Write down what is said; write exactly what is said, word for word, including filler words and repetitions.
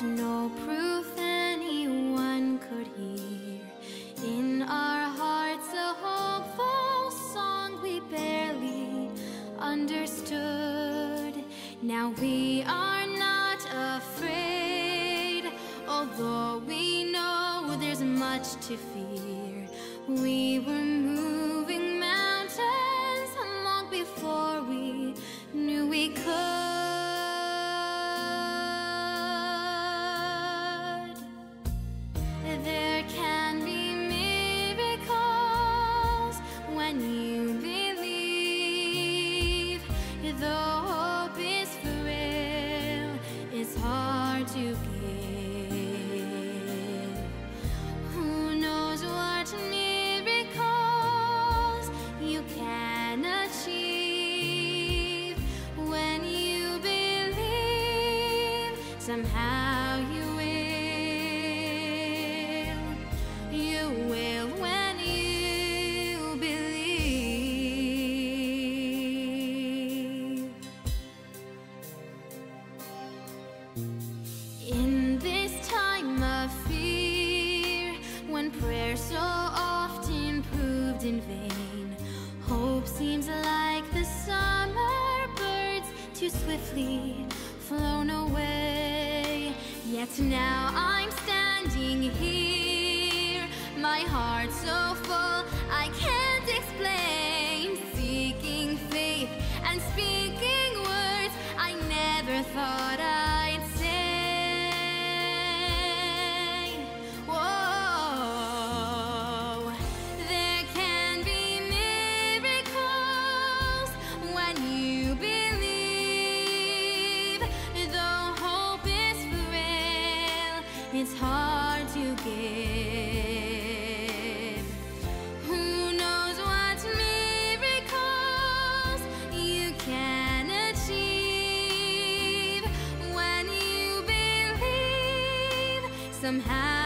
With no proof anyone could hear, in our hearts a hopeful song we barely understood. Now we are not afraid, although we know there's much to fear. We were moving mountains long before we knew we could. Flown away, yet now I'm standing here, my heart so full I can't explain, seeking faith and speaking words I never thought I'd say. Whoa, there can be miracles when you believe. It's hard to give. Who knows what miracles you can achieve when you believe somehow.